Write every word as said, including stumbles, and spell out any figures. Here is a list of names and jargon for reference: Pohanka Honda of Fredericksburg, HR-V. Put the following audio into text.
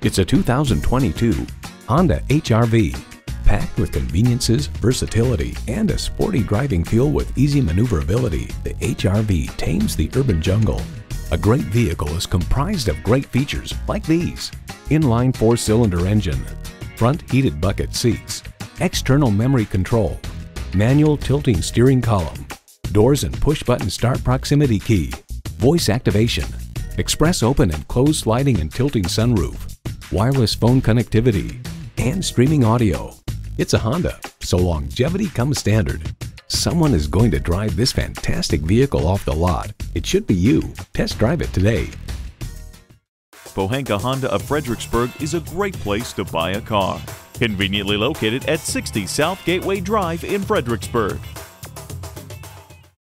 It's a two thousand twenty-two Honda H R V, packed with conveniences, versatility, and a sporty driving feel with easy maneuverability. The H R V tames the urban jungle. A great vehicle is comprised of great features like these: inline four-cylinder engine, front heated bucket seats, external memory control, manual tilting steering column, doors and push-button start proximity key, voice activation, express open and close sliding and tilting sunroof, wireless phone connectivity, and streaming audio. It's a Honda, so longevity comes standard. Someone is going to drive this fantastic vehicle off the lot. It should be you. Test drive it today. Pohanka Honda of Fredericksburg is a great place to buy a car. Conveniently located at sixty South Gateway Drive in Fredericksburg.